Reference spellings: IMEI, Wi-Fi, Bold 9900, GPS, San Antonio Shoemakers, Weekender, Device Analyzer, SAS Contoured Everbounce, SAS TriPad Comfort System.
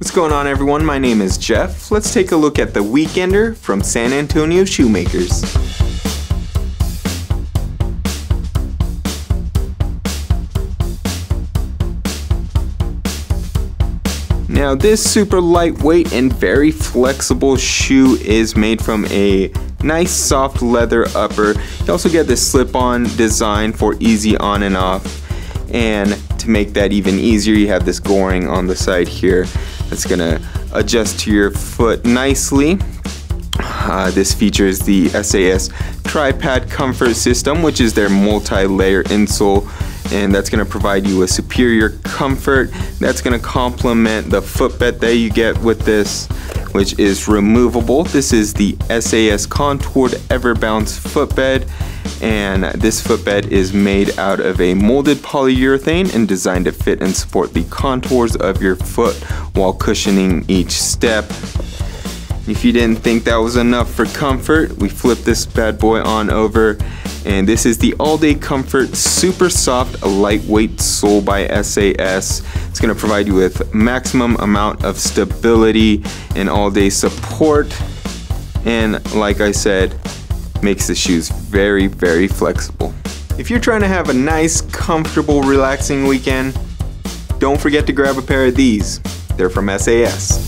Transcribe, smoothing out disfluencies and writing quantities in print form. What's going on, everyone? My name is Jeff. Let's take a look at the Weekender from San Antonio Shoemakers. Now, this super lightweight and very flexible shoe is made from a nice soft leather upper. You also get this slip-on design for easy on and off, and to make that even easier, you have this goring on the side here that's gonna adjust to your foot nicely. This features the SAS TriPad Comfort System, which is their multi-layer insole, and that's gonna provide you with superior comfort. That's gonna complement the footbed that you get with this, which is removable. This is the SAS Contoured Everbounce footbed, and this footbed is made out of a molded polyurethane and designed to fit and support the contours of your foot while cushioning each step. If you didn't think that was enough for comfort, we flip this bad boy on over, and this is the all-day comfort, super soft, lightweight sole by SAS. It's gonna provide you with maximum amount of stability and all-day support, and like I said, makes the shoes very, very flexible. If you're trying to have a nice, comfortable, relaxing weekend, don't forget to grab a pair of these. They're from SAS.